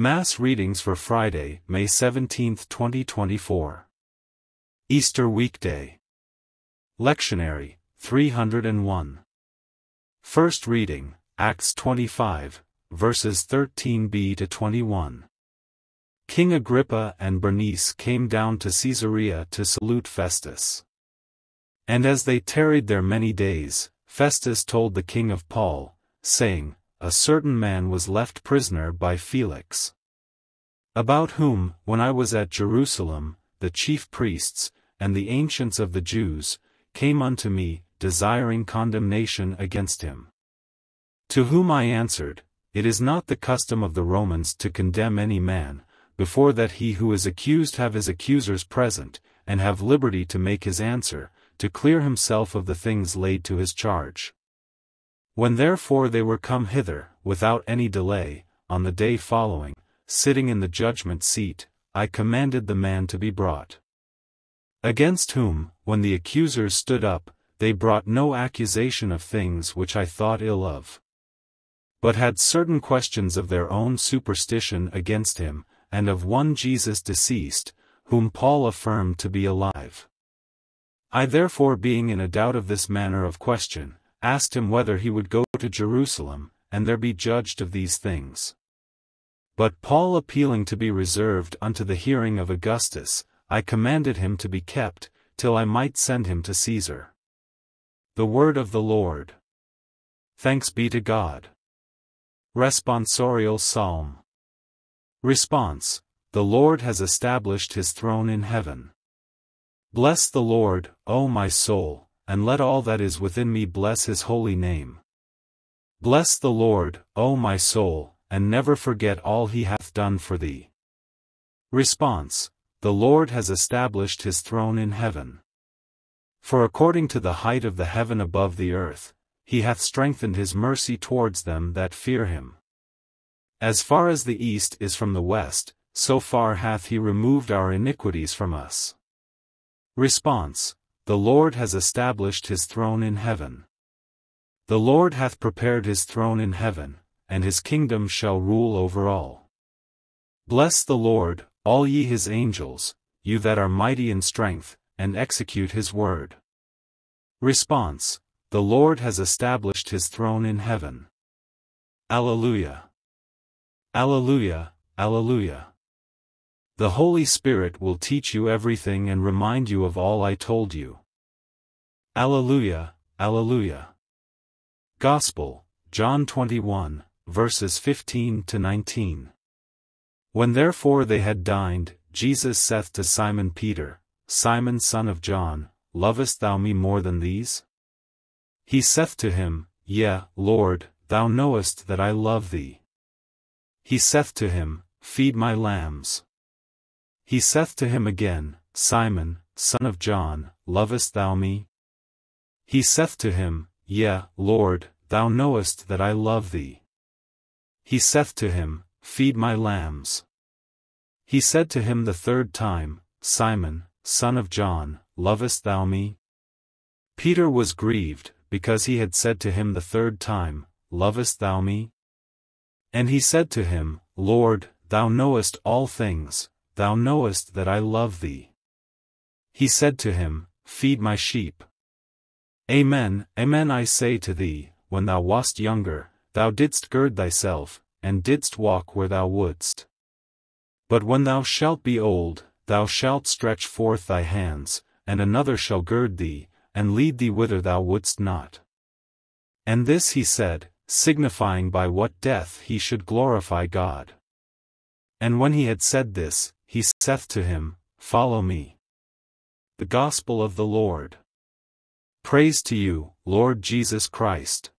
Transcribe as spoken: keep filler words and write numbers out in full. Mass readings for Friday, May seventeenth twenty twenty-four. Easter weekday. Lectionary, three hundred and one. First reading, Acts twenty-five, verses thirteen b to twenty-one. King Agrippa and Bernice came down to Caesarea to salute Festus. And as they tarried there many days, Festus told the king of Paul, saying, "A certain man was left prisoner by Felix, about whom, when I was at Jerusalem, the chief priests, and the ancients of the Jews, came unto me, desiring condemnation against him. To whom I answered, It is not the custom of the Romans to condemn any man, before that he who is accused have his accusers present, and have liberty to make his answer, to clear himself of the things laid to his charge. When therefore they were come hither, without any delay, on the day following, sitting in the judgment seat, I commanded the man to be brought. Against whom, when the accusers stood up, they brought no accusation of things which I thought ill of, but had certain questions of their own superstition against him, and of one Jesus deceased, whom Paul affirmed to be alive. I therefore, being in a doubt of this manner of question, asked him whether he would go to Jerusalem, and there be judged of these things. But Paul, appealing to be reserved unto the hearing of Augustus, I commanded him to be kept, till I might send him to Caesar." The word of the Lord. Thanks be to God. Responsorial Psalm. Response: The Lord has established his throne in heaven. Bless the Lord, O my soul, and let all that is within me bless his holy name. Bless the Lord, O my soul, and never forget all he hath done for thee. Response: The Lord has established his throne in heaven. For according to the height of the heaven above the earth, he hath strengthened his mercy towards them that fear him. As far as the east is from the west, so far hath he removed our iniquities from us. Response: The Lord has established his throne in heaven. The Lord hath prepared his throne in heaven, and his kingdom shall rule over all. Bless the Lord, all ye his angels, you that are mighty in strength, and execute his word. Response: The Lord has established his throne in heaven. Alleluia. Alleluia, alleluia. The Holy Spirit will teach you everything and remind you of all I told you. Alleluia, alleluia. Gospel, John twenty-one, verses fifteen to nineteen. When therefore they had dined, Jesus saith to Simon Peter, Simon son of John, lovest thou me more than these? He saith to him, Yea, Lord, thou knowest that I love thee. He saith to him, Feed my lambs. He saith to him again, Simon, son of John, lovest thou me? He saith to him, Yea, Lord, thou knowest that I love thee. He saith to him, Feed my lambs. He said to him the third time, Simon, son of John, lovest thou me? Peter was grieved, because he had said to him the third time, Lovest thou me? And he said to him, Lord, thou knowest all things. Thou knowest that I love thee. He said to him, Feed my sheep. Amen, amen I say to thee, when thou wast younger, thou didst gird thyself, and didst walk where thou wouldst. But when thou shalt be old, thou shalt stretch forth thy hands, and another shall gird thee, and lead thee whither thou wouldst not. And this he said, signifying by what death he should glorify God. And when he had said this, he saith to him, Follow me. The Gospel of the Lord. Praise to you, Lord Jesus Christ.